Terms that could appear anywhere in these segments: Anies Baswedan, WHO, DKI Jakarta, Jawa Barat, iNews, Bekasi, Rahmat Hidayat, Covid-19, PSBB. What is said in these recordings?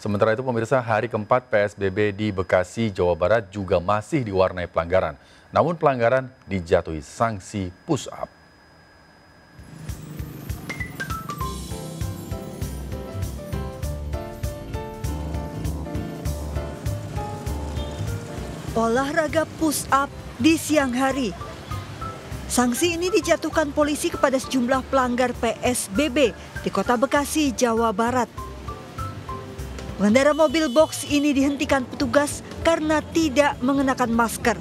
Sementara itu pemirsa, hari keempat PSBB di Bekasi, Jawa Barat juga masih diwarnai pelanggaran. Namun pelanggaran dijatuhi sanksi push up. Olahraga push up di siang hari. Sanksi ini dijatuhkan polisi kepada sejumlah pelanggar PSBB di Kota Bekasi, Jawa Barat. Pengendara mobil box ini dihentikan petugas karena tidak mengenakan masker.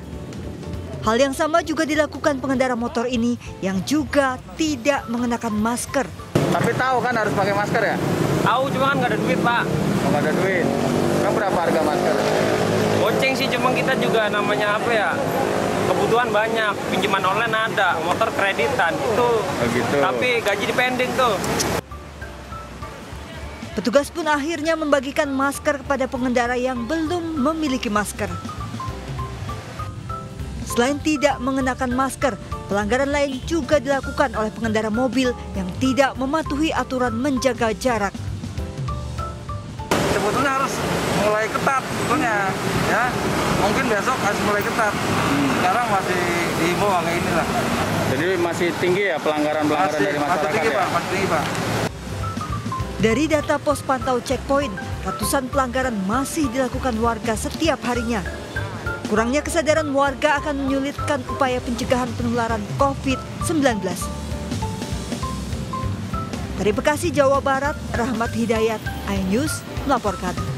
Hal yang sama juga dilakukan pengendara motor ini yang juga tidak mengenakan masker. Tapi tahu kan harus pakai masker ya? Tahu, cuma nggak ada duit, Pak. Nggak ada duit. Kan berapa harga masker? Goceng sih, cuma kita juga namanya apa ya? Kebutuhan banyak, pinjaman online ada, motor kreditan itu. Oh gitu. Tapi gaji dipending tuh. Petugas pun akhirnya membagikan masker kepada pengendara yang belum memiliki masker. Selain tidak mengenakan masker, pelanggaran lain juga dilakukan oleh pengendara mobil yang tidak mematuhi aturan menjaga jarak. Sebetulnya harus mulai ketat, sebetulnya ya. Mungkin besok harus mulai ketat. Sekarang masih di bawah inilah. Jadi masih tinggi ya pelanggaran dari masyarakat. Masih tinggi, ya? Pak, masih tinggi, Pak. Dari data pos pantau checkpoint, ratusan pelanggaran masih dilakukan warga setiap harinya. Kurangnya kesadaran warga akan menyulitkan upaya pencegahan penularan COVID-19. Dari Bekasi, Jawa Barat, Rahmat Hidayat, iNews melaporkan.